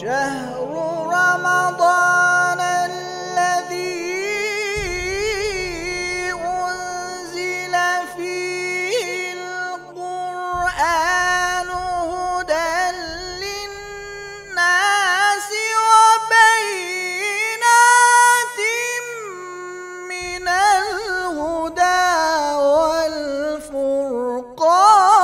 شهر رمضان الذي أنزل فيه القرآن هدى للناس وبينات من الهدى والفرقان.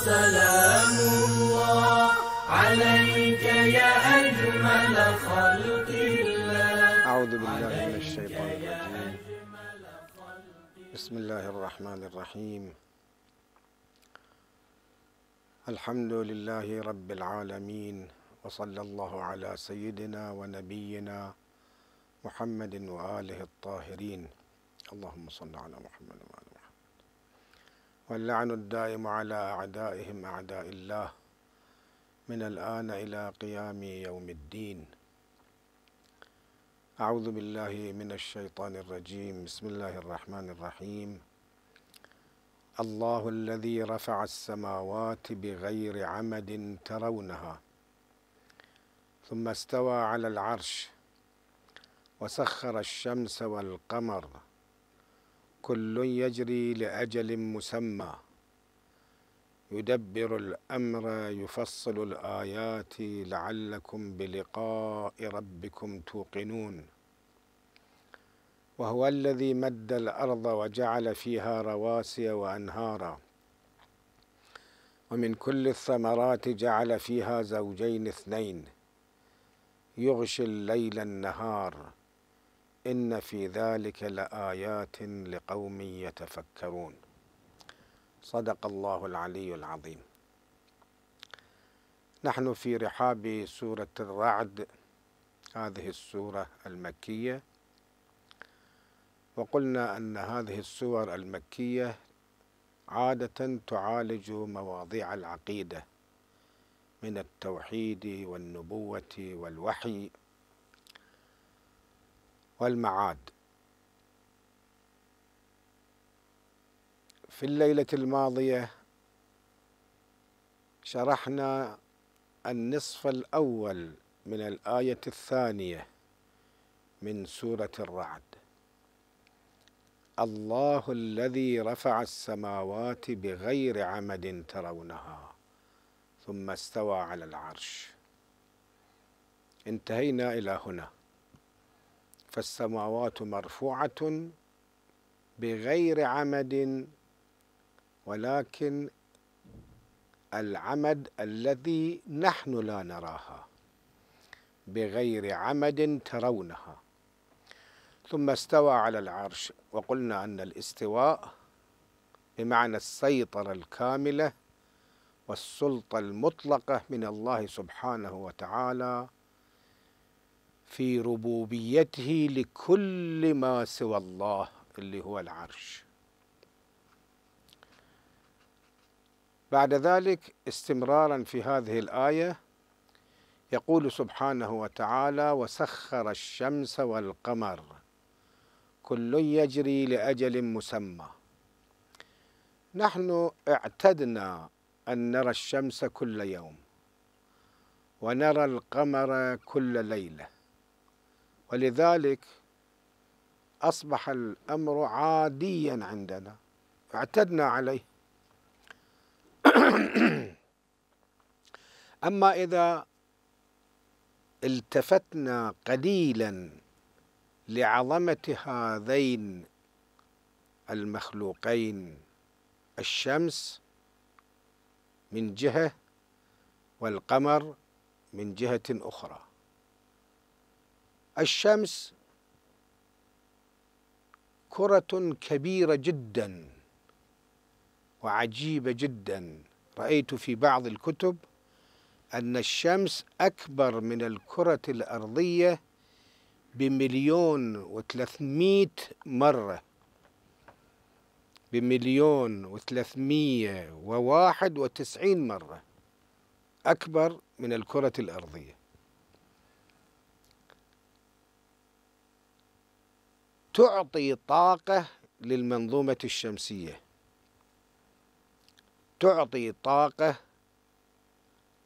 سلام الله عليك يا أجمل خلق الله. أعوذ بالله من الشيطان الرجيم. بسم الله الرحمن الرحيم. الحمد لله رب العالمين، وصلى الله على سيدنا ونبينا محمد وآله الطاهرين. اللهم صل على محمد وآله. واللعن الدائم على أعدائهم أعداء الله من الآن إلى قيام يوم الدين. أعوذ بالله من الشيطان الرجيم. بسم الله الرحمن الرحيم. الله الذي رفع السماوات بغير عمد ترونها ثم استوى على العرش وسخر الشمس والقمر كل يجري لأجل مسمى يدبر الأمر يفصل الآيات لعلكم بلقاء ربكم توقنون. وهو الذي مد الأرض وجعل فيها رواسي وأنهارا ومن كل الثمرات جعل فيها زوجين اثنين يغشي الليل النهار إن في ذلك لآيات لقوم يتفكرون. صدق الله العلي العظيم. نحن في رحاب سورة الرعد، هذه السورة المكية، وقلنا أن هذه السور المكية عادة تعالج مواضيع العقيدة من التوحيد والنبوة والوحي والمعاد. في الليلة الماضية شرحنا النصف الأول من الآية الثانية من سورة الرعد. الله الذي رفع السماوات بغير عمد ترونها ثم استوى على العرش. انتهينا إلى هنا، فالسماوات مرفوعة بغير عمد، ولكن العمد الذي نحن لا نراها، بغير عمد ترونها. ثم استوى على العرش، وقلنا أن الاستواء بمعنى السيطرة الكاملة والسلطة المطلقة من الله سبحانه وتعالى في ربوبيته لكل ما سوى الله اللي هو العرش. بعد ذلك استمرارا في هذه الآية يقول سبحانه وتعالى وسخر الشمس والقمر كل يجري لأجل مسمى. نحن اعتدنا أن نرى الشمس كل يوم ونرى القمر كل ليلة، ولذلك أصبح الأمر عاديا عندنا، اعتدنا عليه. أما إذا التفتنا قليلا لعظمة هذين المخلوقين، الشمس من جهة والقمر من جهة أخرى، الشمس كرة كبيرة جدا وعجيبة جدا. رأيت في بعض الكتب أن الشمس أكبر من الكرة الأرضية ب1,300,000 مرة، ب1,391 مرة أكبر من الكرة الأرضية. تعطي طاقة للمنظومة الشمسية، تعطي طاقة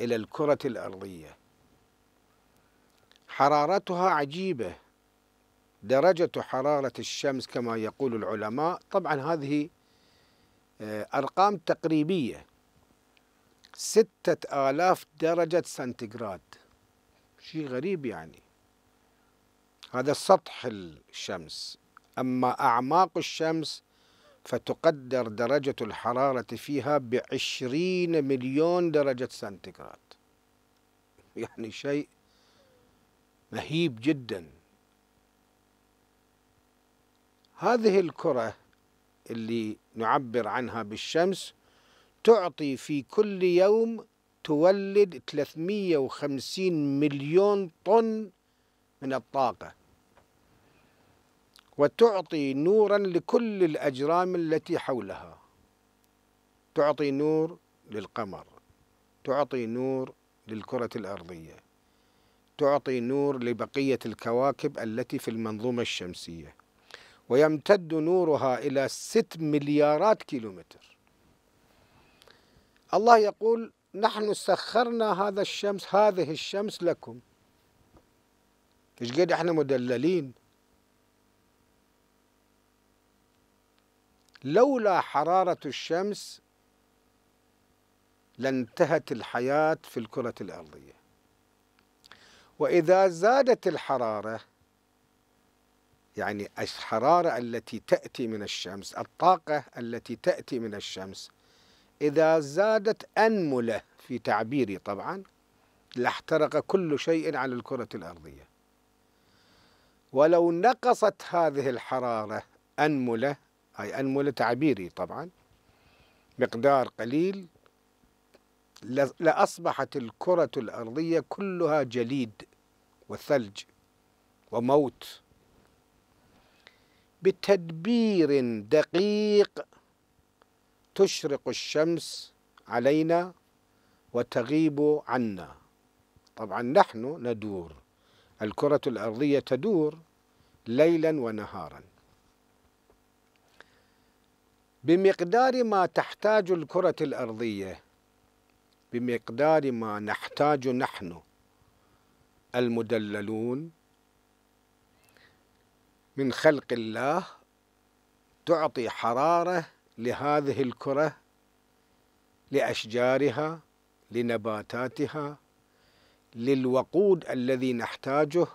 إلى الكرة الأرضية. حرارتها عجيبة، درجة حرارة الشمس كما يقول العلماء، طبعا هذه أرقام تقريبية، 6000 درجة سنتيغراد، شيء غريب يعني. هذا سطح الشمس، أما أعماق الشمس فتقدر درجة الحرارة فيها ب20 مليون درجة سنتيغراد، يعني شيء مهيب جدا. هذه الكرة اللي نعبر عنها بالشمس تعطي في كل يوم، تولد 350 مليون طن من الطاقة، وتعطي نورا لكل الأجرام التي حولها. تعطي نور للقمر، تعطي نور للكرة الأرضية، تعطي نور لبقية الكواكب التي في المنظومة الشمسية، ويمتد نورها إلى 6 مليارات كيلومتر. الله يقول نحن سخرنا هذه الشمس لكم. إيش قد احنا مدللين! لولا حرارة الشمس لانتهت الحياة في الكرة الأرضية، وإذا زادت الحرارة، يعني الحرارة التي تأتي من الشمس، الطاقة التي تأتي من الشمس، إذا زادت أنملة في تعبيري طبعا، لاحترق كل شيء على الكرة الأرضية. ولو نقصت هذه الحرارة أنملة، أي أنملة تعبيري طبعا، مقدار قليل، لأصبحت الكرة الأرضية كلها جليد وثلج وموت. بتدبير دقيق تشرق الشمس علينا وتغيب عنا. طبعا نحن ندور، الكرة الأرضية تدور ليلا ونهارا. بمقدار ما تحتاج الكرة الأرضية، بمقدار ما نحتاج نحن المدللون من خلق الله، تعطي حرارة لهذه الكرة، لأشجارها، لنباتاتها، للوقود الذي نحتاجه،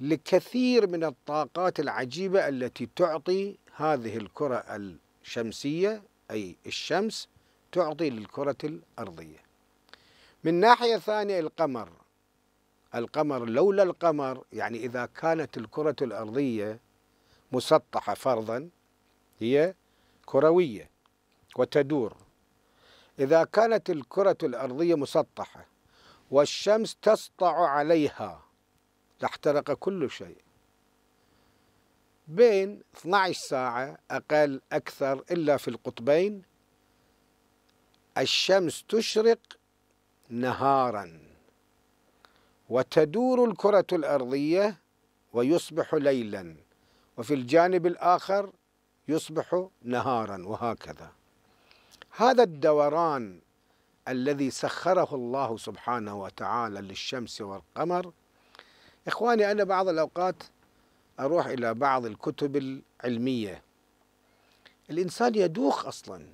لكثير من الطاقات العجيبة التي تعطي هذه الكرة الشمسية، أي الشمس تعطي للكرة الأرضية. من ناحية ثانية القمر لولا القمر، يعني إذا كانت الكرة الأرضية مسطحة فرضا، هي كروية وتدور، إذا كانت الكرة الأرضية مسطحة والشمس تسطع عليها لاحترق كل شيء. بين 12 ساعة، أقل أكثر، إلا في القطبين الشمس تشرق نهاراً وتدور الكرة الأرضية ويصبح ليلاً، وفي الجانب الآخر يصبح نهاراً، وهكذا. هذا الدوران الذي سخره الله سبحانه وتعالى للشمس والقمر. إخواني، أنا بعض الأوقات أروح إلى بعض الكتب العلمية، الإنسان يدوخ أصلاً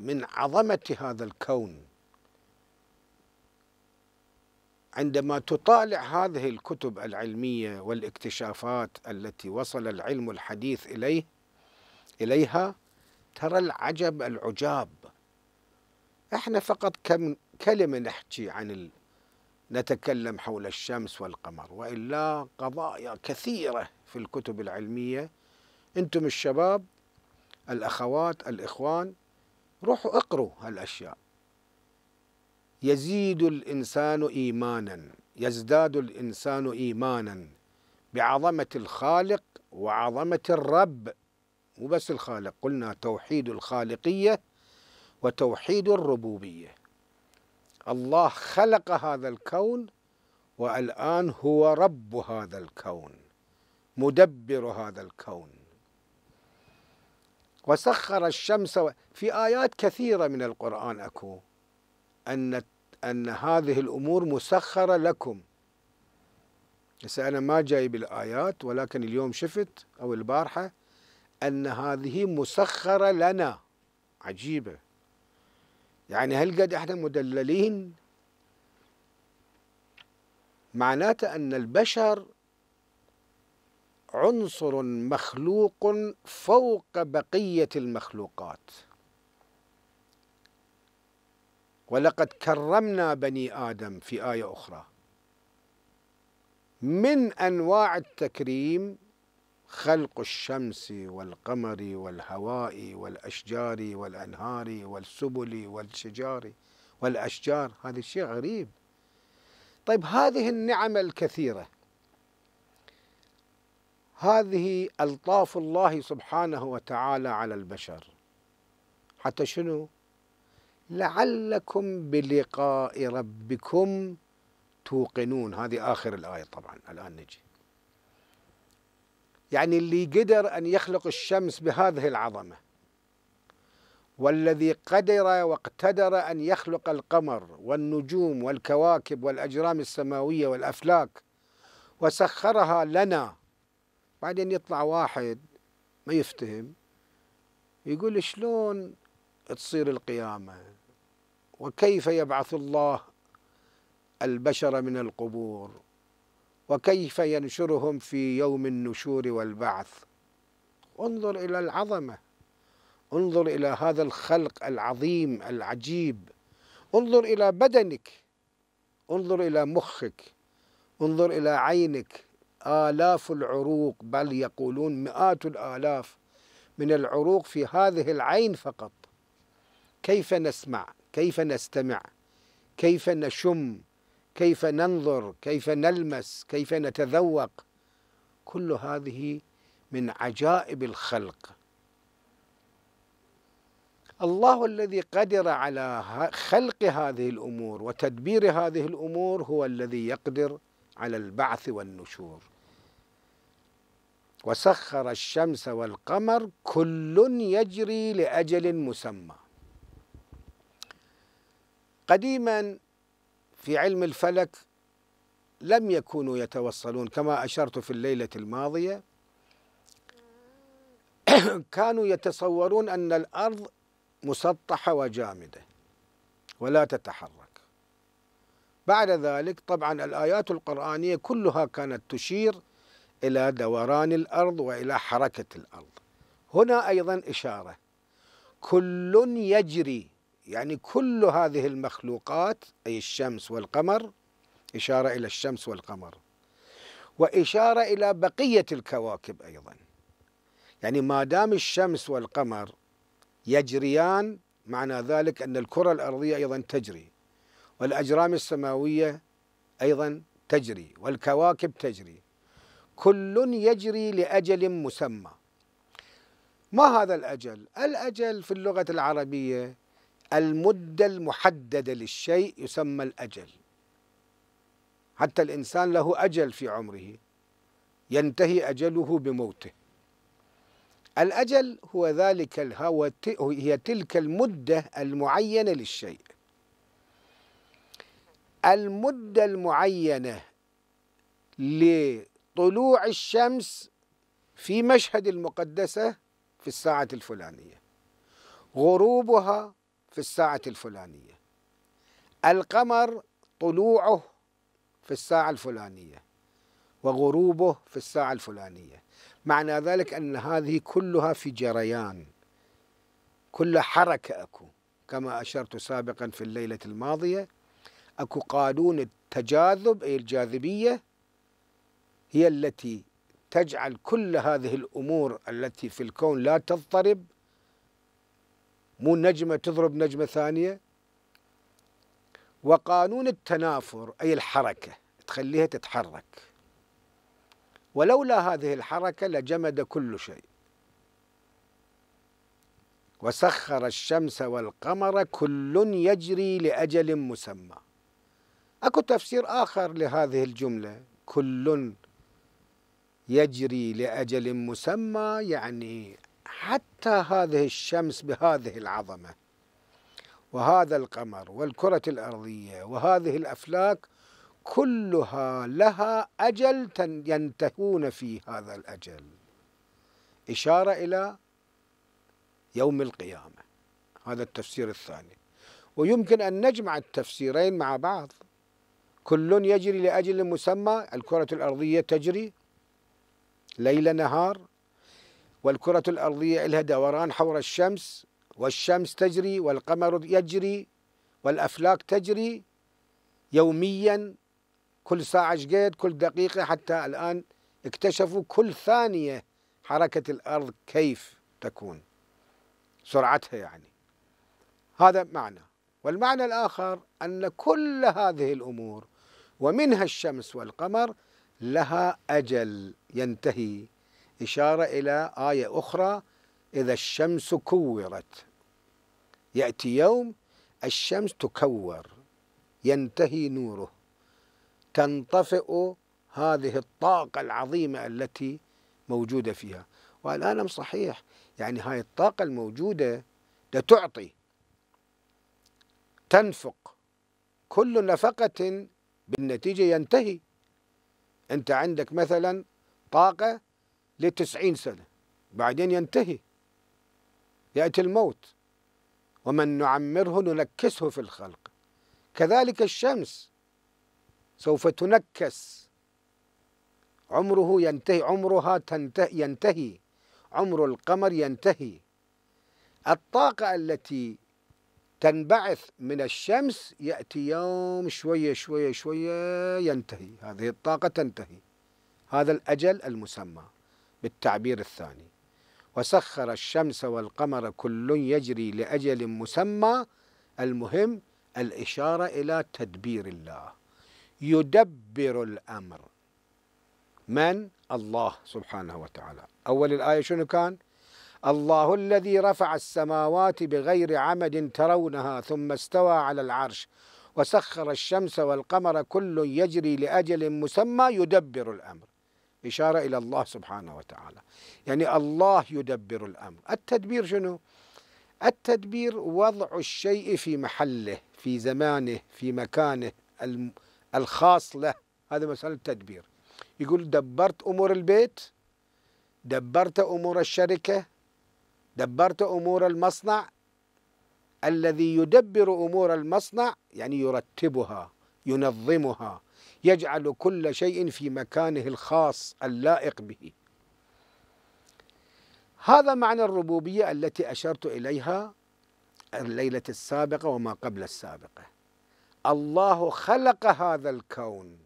من عظمة هذا الكون. عندما تطالع هذه الكتب العلمية والاكتشافات التي وصل العلم الحديث إليها، ترى العجب العجاب. احنا فقط كم كلمة نحكي عن، نتكلم حول الشمس والقمر، وإلا قضايا كثيرة في الكتب العلمية. انتم الشباب، الأخوات، الإخوان، روحوا اقروا هالأشياء. يزيد الإنسان إيمانا، يزداد الإنسان إيمانا بعظمة الخالق وعظمة الرب. مو بس الخالق، قلنا توحيد الخالقية وتوحيد الربوبية. الله خلق هذا الكون، والآن هو رب هذا الكون، مدبر هذا الكون. وسخر الشمس. في آيات كثيرة من القرآن أكو أن هذه الأمور مسخرة لكم. هسه أنا ما جايب الآيات، ولكن اليوم شفت أو البارحة أن هذه مسخرة لنا. عجيبة، يعني هل قد إحنا مدللين؟ معناته أن البشر عنصر مخلوق فوق بقية المخلوقات. ولقد كرمنا بني آدم في آية أخرى. من أنواع التكريم خلق الشمس والقمر والهواء والأشجار والأنهار والسبل والشجار والأشجار. هذا الشيء غريب. طيب هذه النعم الكثيرة، هذه ألطاف الله سبحانه وتعالى على البشر، حتى شنو؟ لعلكم بلقاء ربكم توقنون. هذه آخر الآية طبعا. الآن نجي، يعني اللي قدر أن يخلق الشمس بهذه العظمة، والذي قدر واقتدر أن يخلق القمر والنجوم والكواكب والأجرام السماوية والأفلاك وسخرها لنا. بعدين يطلع واحد ما يفتهم يقول شلون تصير القيامة وكيف يبعث الله البشر من القبور وكيف ينشرهم في يوم النشور والبعث. انظر إلى العظمة، انظر إلى هذا الخلق العظيم العجيب. انظر إلى بدنك، انظر إلى مخك، انظر إلى عينك. آلاف العروق، بل يقولون مئات الآلاف من العروق في هذه العين فقط. كيف نسمع، كيف نستمع، كيف نشم، كيف ننظر، كيف نلمس، كيف نتذوق. كل هذه من عجائب الخلق. الله الذي قدر على خلق هذه الأمور وتدبير هذه الأمور هو الذي يقدر على البعث والنشور. وسخر الشمس والقمر كل يجري لأجل مسمى. قديما في علم الفلك لم يكونوا يتوصلون، كما أشرت في الليلة الماضية، كانوا يتصورون أن الأرض مسطحة وجامدة ولا تتحرك. بعد ذلك طبعا الآيات القرآنية كلها كانت تشير إلى دوران الأرض وإلى حركة الأرض. هنا أيضا إشارة، كل يجري، يعني كل هذه المخلوقات أي الشمس والقمر، إشارة إلى الشمس والقمر، وإشارة إلى بقية الكواكب أيضا. يعني ما دام الشمس والقمر يجريان معنى ذلك أن الكرة الأرضية أيضا تجري، والأجرام السماوية أيضا تجري، والكواكب تجري. كل يجري لأجل مسمى. ما هذا الأجل؟ الأجل في اللغة العربية المدة المحددة للشيء يسمى الأجل. حتى الإنسان له أجل في عمره، ينتهي أجله بموته. الأجل هو ذلك هي تلك المدة المعينة للشيء. المدة المعينة لطلوع الشمس في مشهد المقدسة في الساعة الفلانية، غروبها في الساعة الفلانية، القمر طلوعه في الساعة الفلانية وغروبه في الساعة الفلانية. معنى ذلك أن هذه كلها في جريان، كل حركة أكو. كما أشرت سابقا في الليلة الماضية، أكو قانون التجاذب أي الجاذبية، هي التي تجعل كل هذه الأمور التي في الكون لا تضطرب. مو نجمة تضرب نجمة ثانية. وقانون التنافر أي الحركة، تخليها تتحرك، ولولا هذه الحركة لجمد كل شيء. وسخر الشمس والقمر كل يجري لأجل مسمى. أكو تفسير آخر لهذه الجملة، كل يجري لأجل مسمى، يعني حتى هذه الشمس بهذه العظمة وهذا القمر والكرة الأرضية وهذه الأفلاك كلها لها أجل ينتهون في هذا الأجل، إشارة إلى يوم القيامة. هذا التفسير الثاني. ويمكن أن نجمع التفسيرين مع بعض، كل يجري لأجل مسمى. الكرة الأرضية تجري ليل نهار، والكرة الأرضية لها دوران حول الشمس، والشمس تجري والقمر يجري والأفلاك تجري يوميا، كل ساعة شقد، كل دقيقة، حتى الآن اكتشفوا كل ثانية حركة الأرض كيف تكون سرعتها يعني. هذا معنى. والمعنى الآخر أن كل هذه الأمور ومنها الشمس والقمر لها أجل ينتهي، إشارة إلى آية أخرى: إذا الشمس كورت. يأتي يوم الشمس تكور، ينتهي نوره، تنطفئ هذه الطاقة العظيمة التي موجودة فيها. والآن صحيح يعني هاي الطاقة الموجودة تعطي، تنفق، كل نفقة بالنتيجة ينتهي. أنت عندك مثلا طاقة ل90 سنة، بعدين ينتهي، يأتي الموت. ومن نعمره ننكسه في الخلق. كذلك الشمس سوف تنكس، عمره ينتهي، عمرها ينتهي، عمر القمر ينتهي. الطاقة التي تنبعث من الشمس يأتي يوم شوية شوية شوية ينتهي، هذه الطاقة تنتهي. هذا الأجل المسمى بالتعبير الثاني. وسخر الشمس والقمر كل يجري لأجل مسمى. المهم الإشارة إلى تدبير الله، يدبر الأمر. من؟ الله سبحانه وتعالى. أول الآية شنو كان؟ الله الذي رفع السماوات بغير عمد ترونها ثم استوى على العرش وسخر الشمس والقمر كل يجري لأجل مسمى يدبر الأمر. إشارة إلى الله سبحانه وتعالى، يعني الله يدبر الأمر. التدبير شنو؟ التدبير وضع الشيء في محله، في زمانه، في مكانه الخاص له. هذا مسألة التدبير. يقول دبرت أمور البيت، دبرت أمور الشركة، دبرت أمور المصنع. الذي يدبر أمور المصنع يعني يرتبها، ينظمها، يجعل كل شيء في مكانه الخاص اللائق به. هذا معنى الربوبية التي أشرت إليها الليلة السابقة وما قبل السابقة. الله خلق هذا الكون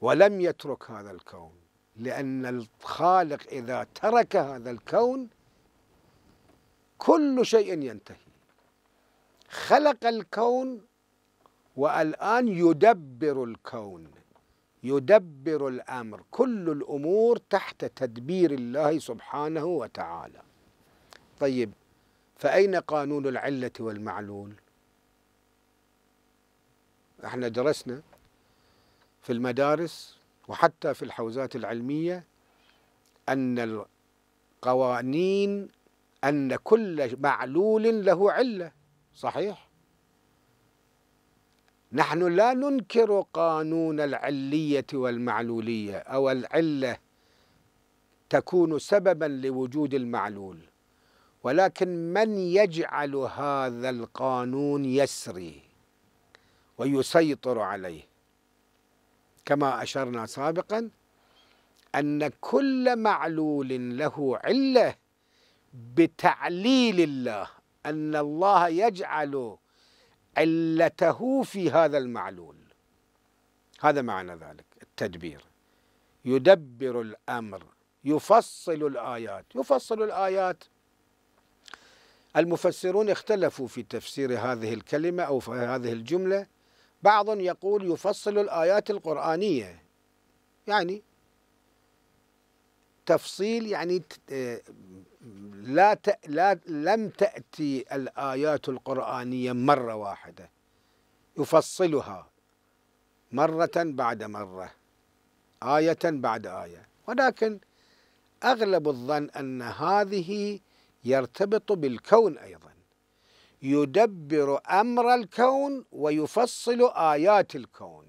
ولم يترك هذا الكون، لأن الخالق إذا ترك هذا الكون كل شيء ينتهي. خلق الكون والآن يدبر الكون، يدبر الأمر. كل الأمور تحت تدبير الله سبحانه وتعالى. طيب، فأين قانون العلة والمعلول؟ احنا درسنا في المدارس وحتى في الحوزات العلمية أن القوانين، أن كل معلول له علة، صحيح؟ نحن لا ننكر قانون العلية والمعلولية، أو العلة تكون سببا لوجود المعلول، ولكن من يجعل هذا القانون يسري ويسيطر عليه؟ كما أشرنا سابقا أن كل معلول له علة بتعليل الله، أن الله يجعل علته في هذا المعلول. هذا معنى ذلك التدبير. يدبر الأمر، يفصل الآيات. يفصل الآيات، المفسرون اختلفوا في تفسير هذه الكلمة أو في هذه الجملة. بعض يقول يفصل الآيات القرآنية، يعني تفصيل، يعني لم تأتي الآيات القرآنية مرة واحدة، يفصلها مرة بعد مرة، آية بعد آية. ولكن أغلب الظن أن هذه يرتبط بالكون أيضا، يدبر أمر الكون ويفصل آيات الكون،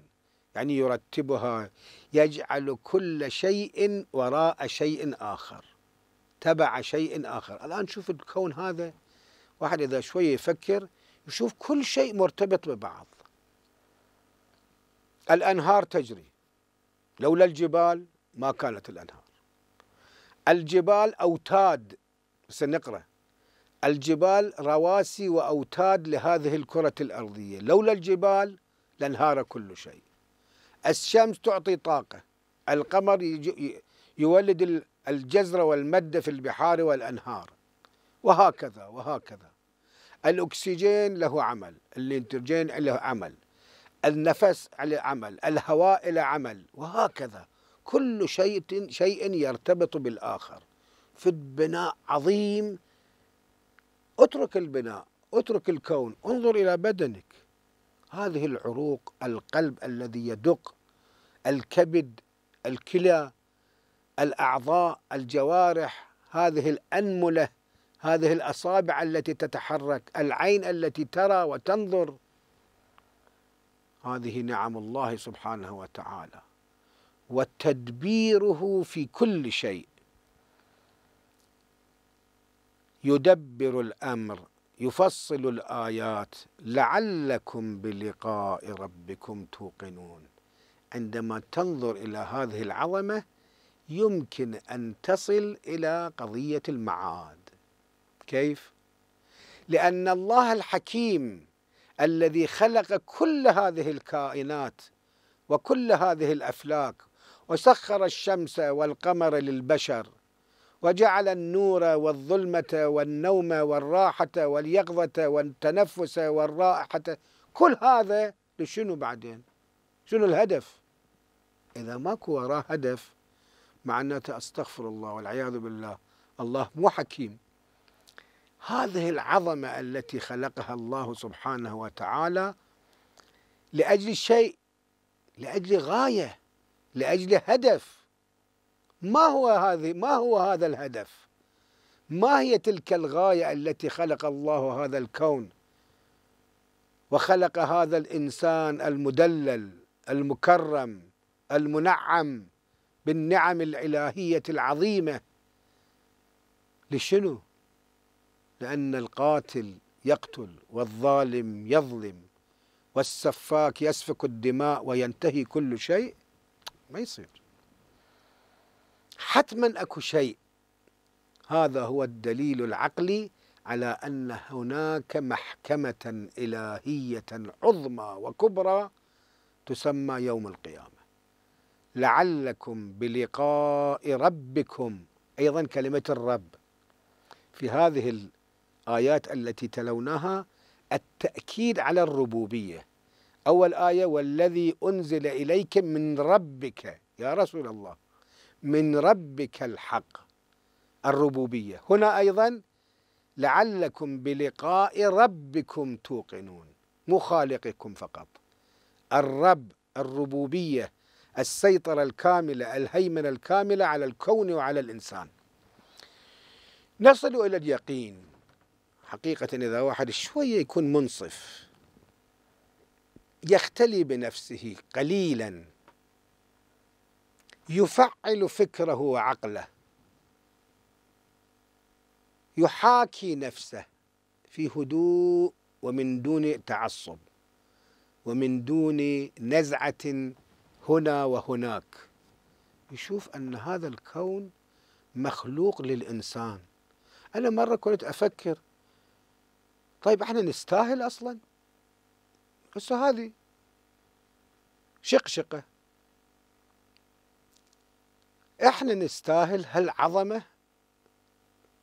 يعني يرتبها، يجعل كل شيء وراء شيء آخر تبع شيء آخر. الآن شوف الكون هذا، واحد إذا شوية يفكر يشوف كل شيء مرتبط ببعض، الأنهار تجري، لولا الجبال ما كانت الأنهار، الجبال أوتاد، سنقرأ الجبال رواسي وأوتاد لهذه الكرة الأرضية، لولا الجبال لانهار كل شيء، الشمس تعطي طاقة، القمر يولد الجزر والمد في البحار والأنهار، وهكذا وهكذا. الأكسجين له عمل، النيتروجين له عمل، النفس له عمل، الهواء له عمل، وهكذا كل شيء يرتبط بالآخر. في البناء عظيم، اترك البناء، اترك الكون، انظر إلى بدنك، هذه العروق، القلب الذي يدق، الكبد، الكلى، الأعضاء، الجوارح، هذه الأنملة، هذه الأصابع التي تتحرك، العين التي ترى وتنظر، هذه نعم الله سبحانه وتعالى، وتدبيره في كل شيء، يدبر الأمر، يفصل الآيات، لعلكم بلقاء ربكم توقنون. عندما تنظر إلى هذه العظمة يمكن أن تصل إلى قضية المعاد. كيف؟ لأن الله الحكيم الذي خلق كل هذه الكائنات وكل هذه الأفلاك، وسخر الشمس والقمر للبشر، وجعل النور والظلمة والنوم والراحة واليقظة والتنفس والرائحة، كل هذا لشنو بعدين؟ شنو الهدف؟ إذا ماكو وراه هدف، معناته أستغفر الله والعياذ بالله، الله مو حكيم. هذه العظمة التي خلقها الله سبحانه وتعالى لأجل شيء، لأجل غاية، لأجل هدف، ما هو هذا الهدف؟ ما هي تلك الغاية التي خلق الله هذا الكون وخلق هذا الإنسان المدلل المكرم المنعم بالنعم الإلهية العظيمة؟ لشنو؟ لأن القاتل يقتل، والظالم يظلم، والسفاك يسفك الدماء وينتهي كل شيء، ما يصير. حتما أكو شيء. هذا هو الدليل العقلي على أن هناك محكمة إلهية عظمى وكبرى تسمى يوم القيامة. لعلكم بلقاء ربكم، أيضا كلمة الرب في هذه الآيات التي تلوناها التأكيد على الربوبية. أول آية والذي أنزل إليك من ربك يا رسول الله، من ربك الحق، الربوبية. هنا أيضا لعلكم بلقاء ربكم توقنون، مو خالقكم فقط، الرب، الربوبية، السيطرة الكاملة، الهيمنة الكاملة على الكون وعلى الإنسان. نصل إلى اليقين حقيقة إذا واحد شوية يكون منصف، يختلي بنفسه قليلا، يفعل فكره وعقله، يحاكي نفسه في هدوء ومن دون تعصب ومن دون نزعة هنا وهناك، يشوف أن هذا الكون مخلوق للإنسان. أنا مرة كنت أفكر، طيب احنا نستاهل أصلا؟ بس هذه شقشقة، احنا نستاهل هالعظمة؟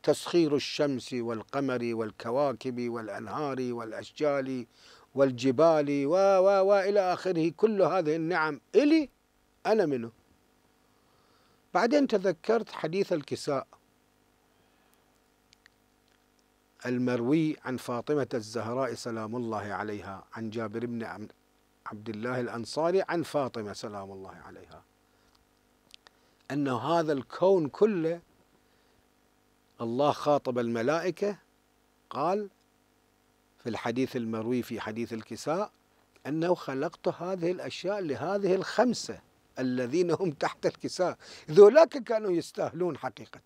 تسخير الشمس والقمر والكواكب والأنهار والأشجار والجبال وإلى آخره، كل هذه النعم إلي أنا منه. بعدين تذكرت حديث الكساء المروي عن فاطمة الزهراء سلام الله عليها، عن جابر بن عبد الله الأنصاري عن فاطمة سلام الله عليها، أن هذا الكون كله الله خاطب الملائكة قال في الحديث المروي في حديث الكساء أنه خلقت هذه الأشياء لهذه الخمسة الذين هم تحت الكساء، ذولاك كانوا يستاهلون حقيقة.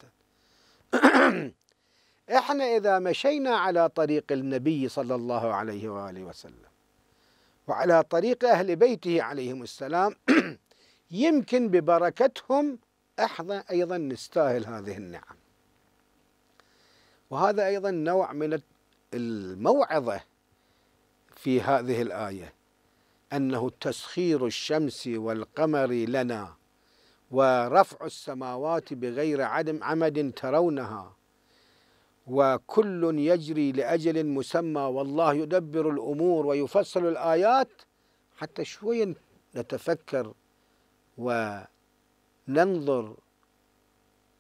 احنا إذا مشينا على طريق النبي صلى الله عليه وآله وسلم وعلى طريق أهل بيته عليهم السلام يمكن ببركتهم احنا أيضا نستاهل هذه النعم. وهذا أيضا نوع من الموعظة في هذه الآية، أنه تسخير الشمس والقمر لنا ورفع السماوات بغير عمد ترونها وكل يجري لأجل مسمى والله يدبر الأمور ويفصل الآيات، حتى شوي نتفكر وننظر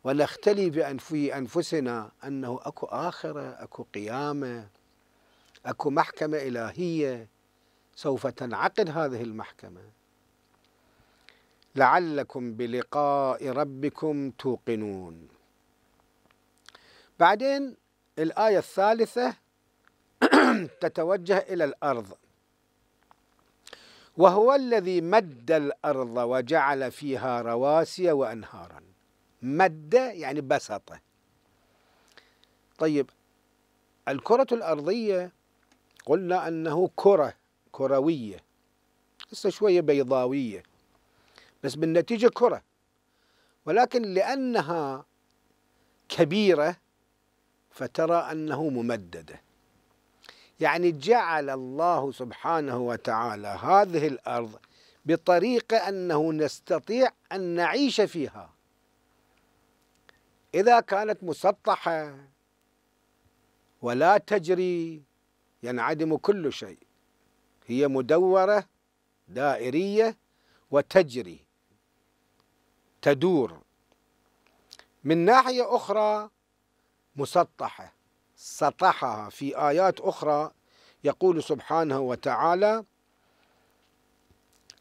ونختلي بأنفسنا أنه أكو آخرة، أكو قيامة، أكو محكمة إلهية سوف تنعقد هذه المحكمة. لعلكم بلقاء ربكم توقنون. بعدين الآية الثالثة تتوجه إلى الأرض. وهو الذي مد الأرض وجعل فيها رواسي وأنهارا. مد يعني بسطة. طيب الكرة الأرضية قلنا أنه كرة كروية، لسه شوية بيضاوية بس بالنتيجة كرة، ولكن لأنها كبيرة فترى أنه ممددة. يعني جعل الله سبحانه وتعالى هذه الأرض بطريقة أنه نستطيع أن نعيش فيها. إذا كانت مسطحة ولا تجري ينعدم كل شيء، هي مدورة دائرية وتجري تدور. من ناحية أخرى مسطحة، سطحها في آيات أخرى يقول سبحانه وتعالى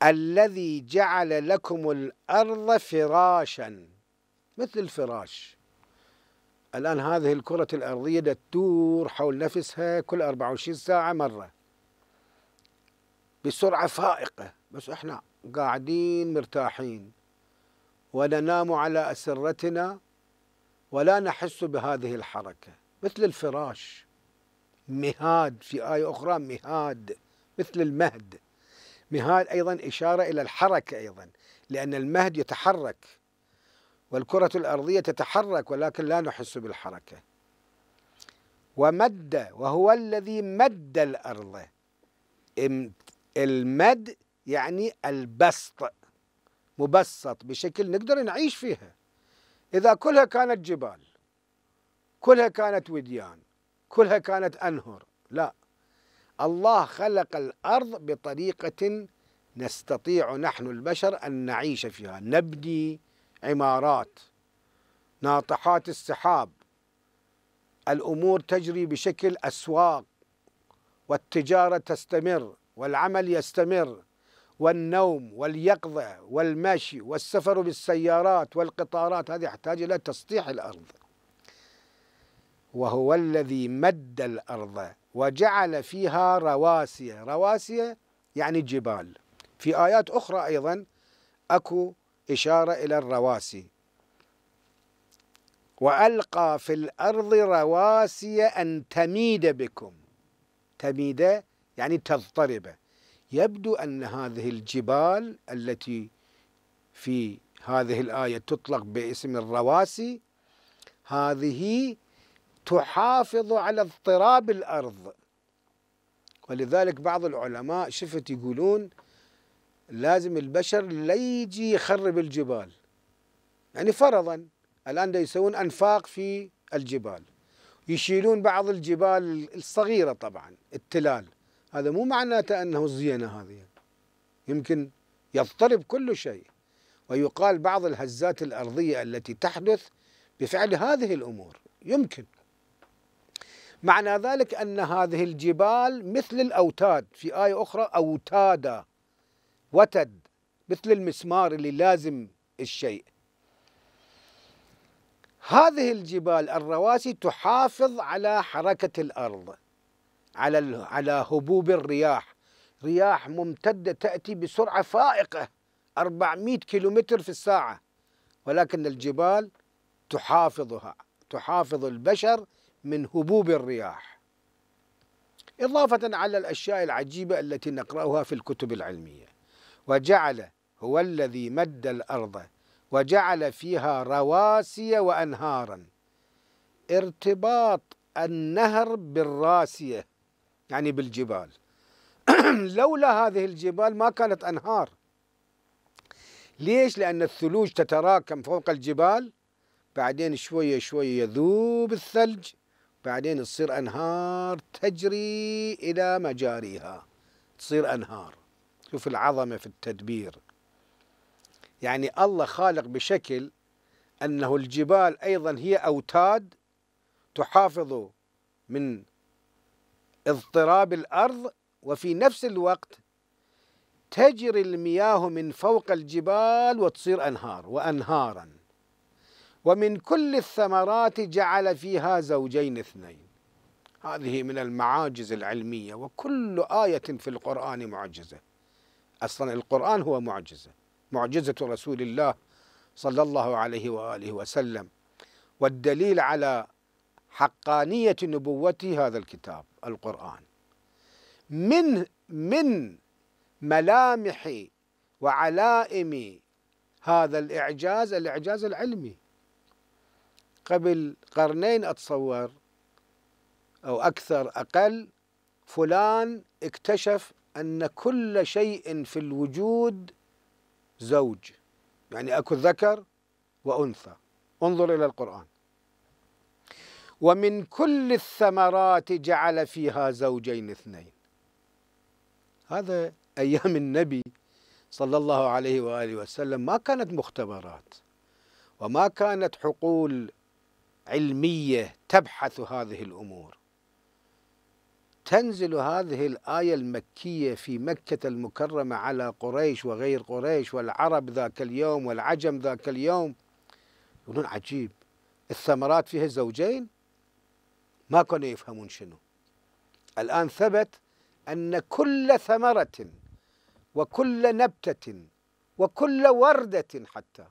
الذي جعل لكم الأرض فراشا مثل الفراش. الآن هذه الكرة الأرضية تدور حول نفسها كل 24 ساعة مرة بسرعة فائقة، بس احنا قاعدين مرتاحين وننام على أسرتنا ولا نحس بهذه الحركة، مثل الفراش. مهاد في آية أخرى مهاد مثل المهد. مهاد أيضا إشارة إلى الحركة أيضا، لأن المهد يتحرك والكرة الأرضية تتحرك ولكن لا نحس بالحركة. ومد، وهو الذي مد الأرض. المد يعني البسط، مبسط بشكل نقدر نعيش فيها. إذا كلها كانت جبال، كلها كانت وديان، كلها كانت أنهر، لا، الله خلق الأرض بطريقة نستطيع نحن البشر أن نعيش فيها، نبني عمارات، ناطحات السحاب، الأمور تجري بشكل أسواق، والتجارة تستمر والعمل يستمر والنوم واليقظة والمشي والسفر بالسيارات والقطارات، هذه يحتاج إلى تسطيح الأرض. وهو الذي مد الأرض وجعل فيها رواسي. رواسي يعني جبال. في آيات أخرى أيضا أكو إشارة إلى الرواسي. وألقى في الأرض رواسي أن تميد بكم. تميد يعني تضطرب. يبدو أن هذه الجبال التي في هذه الآية تطلق باسم الرواسي، هذه تحافظ على اضطراب الأرض، ولذلك بعض العلماء شفت يقولون لازم البشر لا يجي يخرب الجبال. يعني فرضا الآن دا يسوون أنفاق في الجبال، يشيلون بعض الجبال الصغيرة طبعا التلال، هذا مو معناته أنه زينة، هذه يمكن يضطرب كل شيء. ويقال بعض الهزات الأرضية التي تحدث بفعل هذه الأمور يمكن. معنى ذلك أن هذه الجبال مثل الأوتاد، في آية أخرى أوتادا، وتد مثل المسمار اللي لازم الشيء. هذه الجبال الرواسي تحافظ على حركة الأرض، على هبوب الرياح، رياح ممتدة تأتي بسرعة فائقة 400 كيلومتر في الساعة، ولكن الجبال تحافظها، تحافظ البشر من هبوب الرياح. إضافة على الأشياء العجيبة التي نقرأها في الكتب العلمية، وجعل، هو الذي مد الأرض وجعل فيها رواسي وأنهارا. ارتباط النهر بالراسية يعني بالجبال. لولا هذه الجبال ما كانت أنهار. ليش؟ لأن الثلوج تتراكم فوق الجبال، بعدين شوية شوية يذوب الثلج، بعدين تصير أنهار تجري إلى مجاريها، تصير أنهار. شوف العظمة في التدبير. يعني الله خالق بشكل أنه الجبال أيضا هي أوتاد تحافظ من اضطراب الأرض، وفي نفس الوقت تجري المياه من فوق الجبال وتصير أنهار وأنهارا. ومن كل الثمرات جعل فيها زوجين اثنين. هذه من المعاجز العلمية، وكل آية في القرآن معجزة. أصلا القرآن هو معجزة، معجزة رسول الله صلى الله عليه وآله وسلم، والدليل على حقانية نبوته هذا الكتاب القرآن. من ملامح وعلائم هذا الإعجاز العلمي. قبل قرنين أتصور أو أكثر أقل فلان اكتشف أن كل شيء في الوجود زوج، يعني أكو ذكر وأنثى. انظر إلى القرآن. ومن كل الثمرات جعل فيها زوجين اثنين. هذا أيام النبي صلى الله عليه وآله وسلم ما كانت مختبرات، وما كانت حقول علمية تبحث هذه الأمور. تنزل هذه الآية المكية في مكة المكرمة على قريش وغير قريش والعرب ذاك اليوم والعجم ذاك اليوم، يقولون عجيب الثمرات فيها زوجين، ما كانوا يفهمون شنو. الآن ثبت أن كل ثمرة وكل نبتة وكل وردة، حتى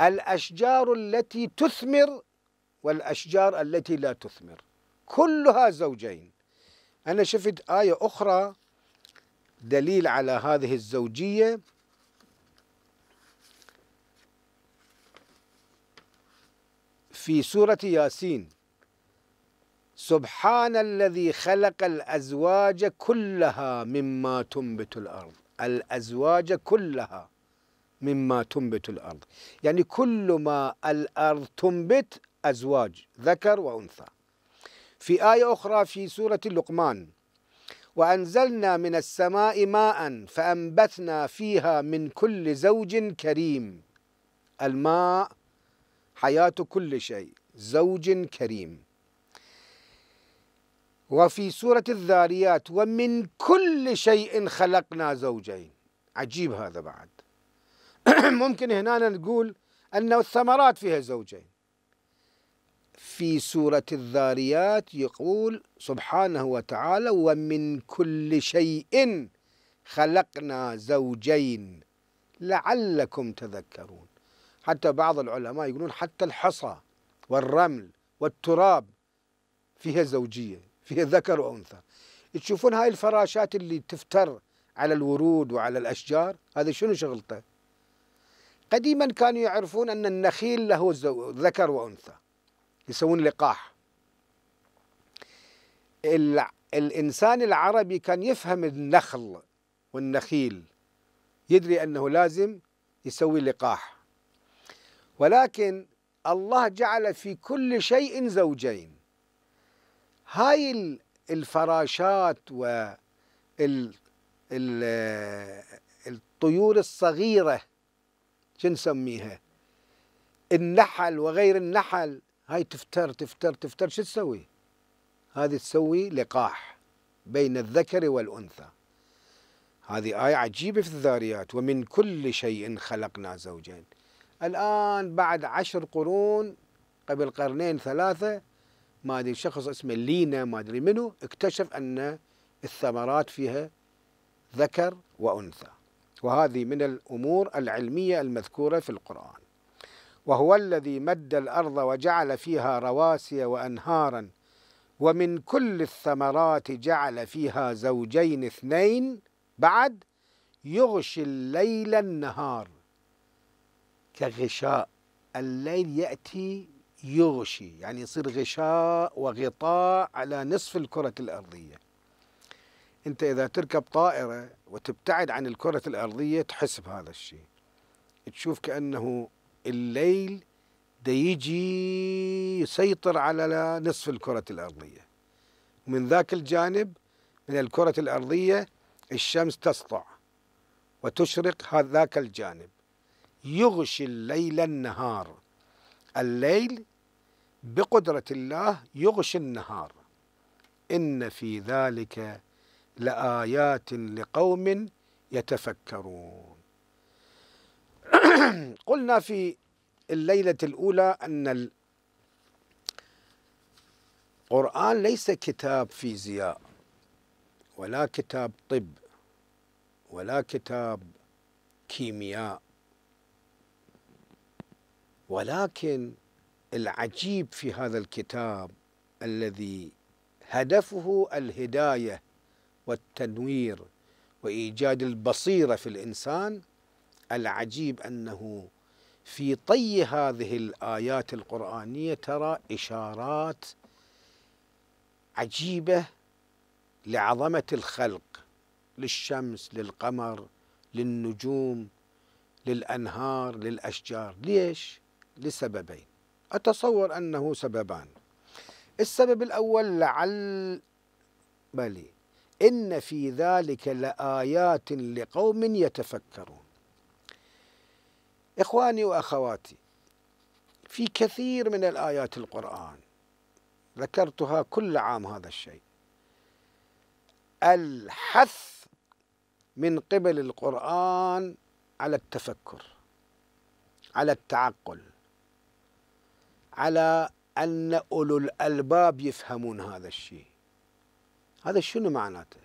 الأشجار التي تثمر والأشجار التي لا تثمر، كلها زوجين. أنا شفت آية أخرى دليل على هذه الزوجية، في سورة ياسين: سبحان الذي خلق الأزواج كلها مما تنبت الأرض. الأزواج كلها مما تنبت الأرض، يعني كل ما الأرض تنبت أزواج، ذكر وأنثى. في آية أخرى في سورة لقمان: وأنزلنا من السماء ماء فأنبتنا فيها من كل زوج كريم. الماء حياة كل شيء، زوج كريم. وفي سورة الذاريات: ومن كل شيء خلقنا زوجين. عجيب هذا بعد. ممكن هنا نقول أن الثمرات فيها زوجين. في سورة الذاريات يقول سبحانه وتعالى: ومن كل شيء خلقنا زوجين لعلكم تذكرون. حتى بعض العلماء يقولون حتى الحصى والرمل والتراب فيها زوجية، فيها ذكر وأنثى. تشوفون هاي الفراشات اللي تفتر على الورود وعلى الأشجار، هذا شنو شغلته؟ قديما كانوا يعرفون أن النخيل له ذكر وأنثى، يسوون لقاح. الإنسان العربي كان يفهم النخل والنخيل، يدري أنه لازم يسوي لقاح. ولكن الله جعل في كل شيء زوجين. هاي الفراشات والطيور الصغيرة شو نسميها، النحل وغير النحل، هاي تفتر تفتر تفتر، شو تسوي؟ هذه تسوي لقاح بين الذكر والأنثى. هذه آية عجيبة في الذاريات: ومن كل شيء خلقنا زوجين. الآن بعد 10 قرون قبل 2 3 قرن ما أدري شخص اسمه لينا ما أدري منه اكتشف أن الثمرات فيها ذكر وأنثى، وهذه من الأمور العلمية المذكورة في القرآن. وهو الذي مد الأرض وجعل فيها رواسي وأنهارا ومن كل الثمرات جعل فيها زوجين اثنين، بعد يغشي الليل النهار كغشاء، الليل يأتي يغشي يعني يصير غشاء وغطاء على نصف الكرة الأرضية. أنت إذا تركب طائرة وتبتعد عن الكرة الأرضية تحس بهذا الشيء، تشوف كأنه الليل دا يجي يسيطر على نصف الكرة الأرضية، ومن ذاك الجانب من الكرة الأرضية الشمس تسطع وتشرق هذاك الجانب. يغشي الليل النهار، الليل بقدرة الله يغشي النهار. إن في ذلك لآيات لقوم يتفكرون. قلنا في الليلة الأولى أن القرآن ليس كتاب فيزياء ولا كتاب طب ولا كتاب كيمياء، ولكن العجيب في هذا الكتاب الذي هدفه الهداية والتنوير وإيجاد البصيرة في الإنسان، العجيب أنه في طي هذه الآيات القرآنية ترى إشارات عجيبة لعظمة الخلق، للشمس، للقمر، للنجوم، للأنهار، للأشجار. ليش؟ لسببين، أتصور أنه سببان. السبب الأول إن في ذلك لآيات لقوم يتفكرون. إخواني وأخواتي، في كثير من الآيات القرآن ذكرتها كل عام هذا الشيء، الحث من قبل القرآن على التفكر، على التعقل، على أن أولو الألباب يفهمون هذا الشيء. هذا شنو معناته؟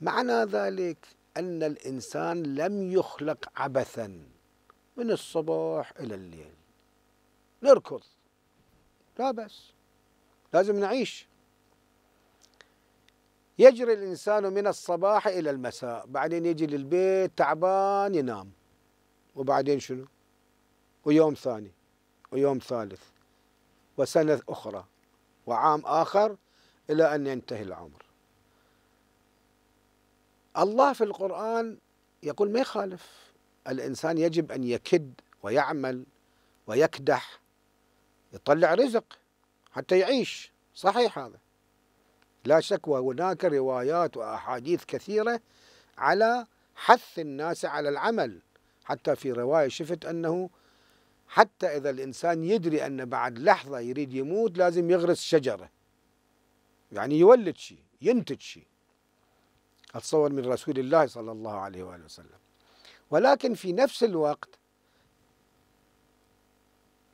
معنى ذلك أن الإنسان لم يخلق عبثاً من الصباح إلى الليل نركض، لا بس لازم نعيش. يجري الإنسان من الصباح إلى المساء، بعدين يجي للبيت تعبان ينام، وبعدين شنو؟ ويوم ثاني ويوم ثالث وسنة أخرى وعام آخر إلى أن ينتهي العمر. الله في القرآن يقول ما يخالف، الإنسان يجب أن يكد ويعمل ويكدح يطلع رزق حتى يعيش. صحيح هذا لا شك، وهناك روايات وأحاديث كثيرة على حث الناس على العمل، حتى في رواية شفت أنه حتى إذا الإنسان يدري أن بعد لحظة يريد يموت لازم يغرس شجرة، يعني يولد شيء، ينتج شيء. أتصور من رسول الله صلى الله عليه وآله وسلم. ولكن في نفس الوقت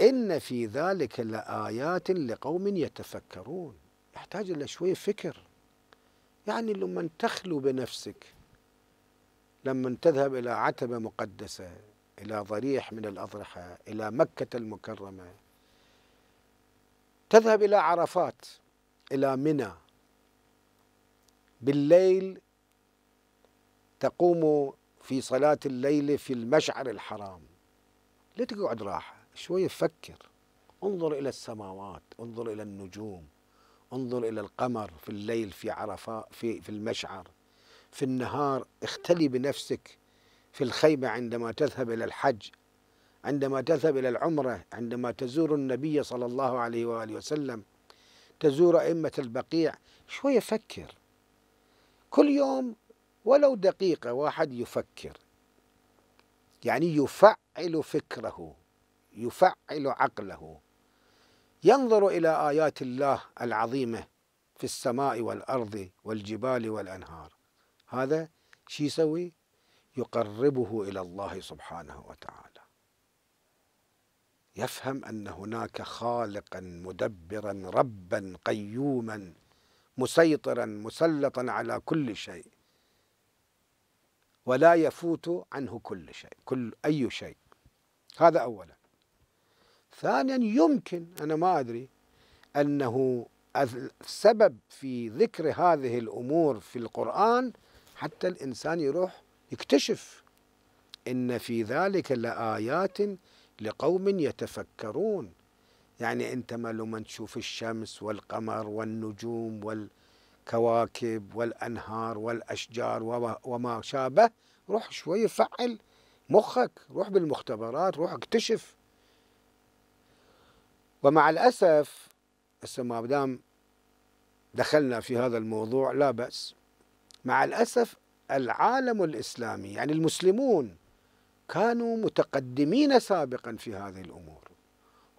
إن في ذلك لآيات لقوم يتفكرون، يحتاج إلى شوية فكر. يعني لما تخلو بنفسك، لما تذهب إلى عتبة مقدسة، إلى ضريح من الأضرحة، إلى مكة المكرمة، تذهب إلى عرفات، إلى منى، بالليل تقوم في صلاة الليل في المشعر الحرام، لا تقعد راحة، شوية فكر، انظر إلى السماوات، انظر إلى النجوم، انظر إلى القمر في الليل في عرفات، في المشعر، في النهار اختلي بنفسك في الخيمة عندما تذهب إلى الحج، عندما تذهب إلى العمرة، عندما تزور النبي صلى الله عليه وآله وسلم، تزور أئمة البقيع، شوية فكر. كل يوم ولو دقيقة واحد يفكر، يعني يفعل فكره، يفعل عقله، ينظر إلى آيات الله العظيمة في السماء والأرض والجبال والأنهار. هذا شي يسوي؟ يقربه إلى الله سبحانه وتعالى. يفهم أن هناك خالقا مدبرا ربا قيوما مسيطرا مسلطا على كل شيء، ولا يفوت عنه كل شيء، أي شيء. هذا أولا. ثانيا، يمكن، أنا ما أدري، أنه السبب في ذكر هذه الأمور في القرآن حتى الإنسان يروح يكتشف إن في ذلك لآيات لقوم يتفكرون. يعني أنت ما لما تشوف الشمس والقمر والنجوم والكواكب والأنهار والأشجار وما شابه، روح شوي فعل مخك، روح بالمختبرات، روح اكتشف. ومع الأسف هسه ما دام دخلنا في هذا الموضوع لا بأس، مع الأسف العالم الإسلامي يعني المسلمون كانوا متقدمين سابقا في هذه الأمور،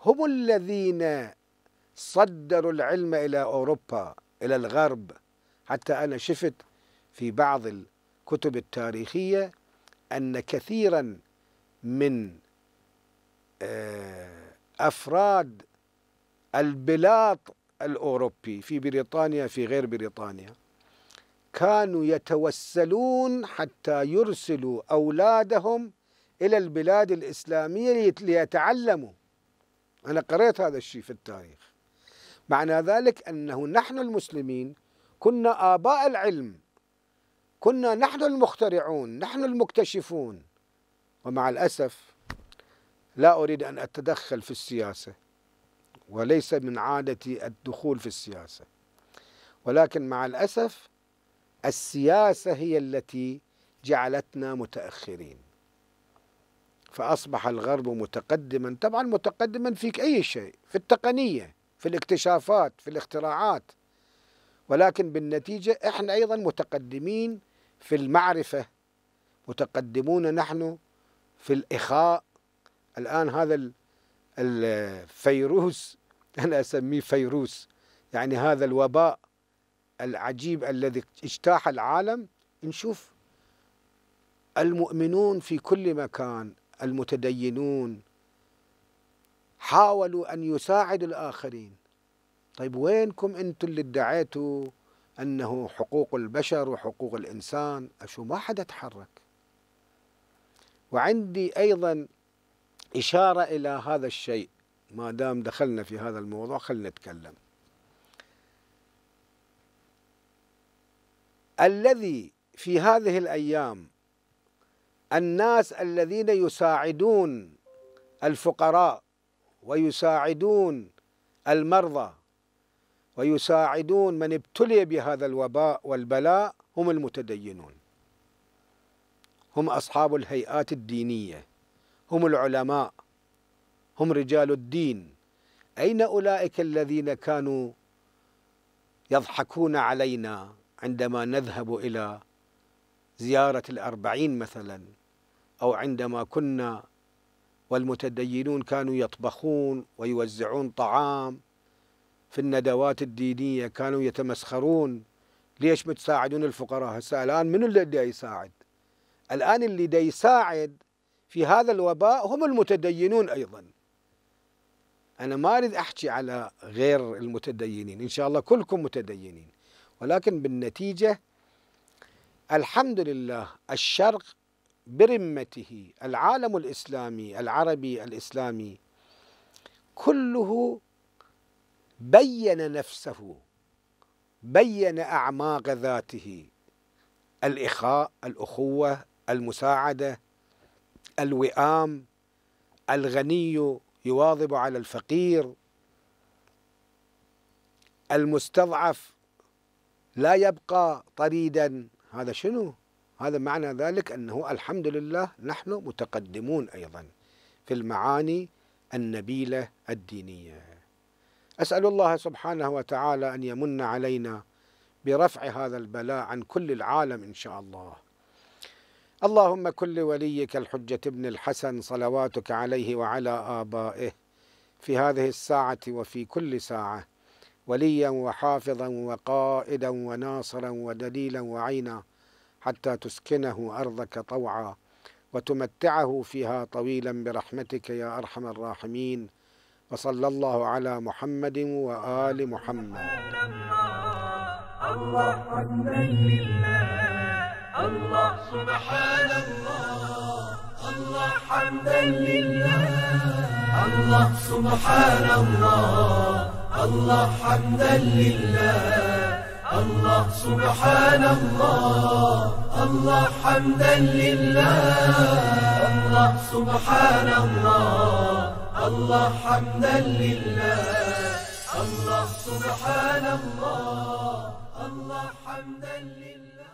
هم الذين صدروا العلم إلى أوروبا إلى الغرب. حتى أنا شفت في بعض الكتب التاريخية أن كثيرا من أفراد البلاد الأوروبي في بريطانيا في غير بريطانيا كانوا يتوسلون حتى يرسلوا أولادهم إلى البلاد الإسلامية ليتعلموا. أنا قرأت هذا الشيء في التاريخ. معنى ذلك أنه نحن المسلمين كنا آباء العلم، كنا نحن المخترعون، نحن المكتشفون. ومع الأسف، لا أريد أن أتدخل في السياسة وليس من عادتي الدخول في السياسة، ولكن مع الأسف السياسة هي التي جعلتنا متأخرين، فأصبح الغرب متقدما، طبعا متقدما في أي شيء، في التقنية، في الاكتشافات، في الاختراعات، ولكن بالنتيجة احنا أيضا متقدمين في المعرفة، متقدمون نحن في الإخاء. الآن هذا الفيروس، أنا أسميه فيروس، يعني هذا الوباء العجيب الذي اجتاح العالم، نشوف المؤمنون في كل مكان، المتدينون حاولوا أن يساعدوا الآخرين. طيب وينكم أنتم اللي ادعيتوا أنه حقوق البشر وحقوق الإنسان؟ أشو ما حدا تحرك. وعندي أيضا إشارة إلى هذا الشيء، ما دام دخلنا في هذا الموضوع خلينا نتكلم. الذي في هذه الأيام الناس الذين يساعدون الفقراء ويساعدون المرضى ويساعدون من ابتلي بهذا الوباء والبلاء هم المتدينون، هم أصحاب الهيئات الدينية، هم العلماء، هم رجال الدين. أين أولئك الذين كانوا يضحكون علينا عندما نذهب إلى زيارة الأربعين مثلا، أو عندما كنا والمتدينون كانوا يطبخون ويوزعون طعام في الندوات الدينية، كانوا يتمسخرون، ليش بتساعدون الفقراء؟ هسه الآن من اللي دا يساعد؟ الآن اللي دا يساعد في هذا الوباء هم المتدينون أيضا. أنا ما أريد أحكي على غير المتدينين، إن شاء الله كلكم متدينين، ولكن بالنتيجة الحمد لله الشرق برمته، العالم الإسلامي العربي الإسلامي كله بيّن نفسه، بيّن أعماق ذاته، الإخاء، الأخوة، المساعدة، الوئام، الغني يواظب على الفقير، المستضعف لا يبقى طريدا. هذا شنو؟ هذا معنى ذلك أنه الحمد لله نحن متقدمون أيضا في المعاني النبيلة الدينية. أسأل الله سبحانه وتعالى أن يمن علينا برفع هذا البلاء عن كل العالم إن شاء الله. اللهم كل وليك الحجة ابن الحسن صلواتك عليه وعلى آبائه في هذه الساعة وفي كل ساعة، وليا وحافظا وقائدا وناصرا ودليلا وعينا، حتى تسكنه أرضك طوعا وتمتعه فيها طويلا برحمتك يا أرحم الراحمين. وصلى الله على محمد وآل محمد. الله أكبر لله، الله سبحان الله، الله حمدا لله، الله سبحان الله، الله حمدا لله، الله سبحان الله، الله حمدا لله، الله سبحان الله، الله حمدا لله، الله سبحان الله، الله حمدا لله.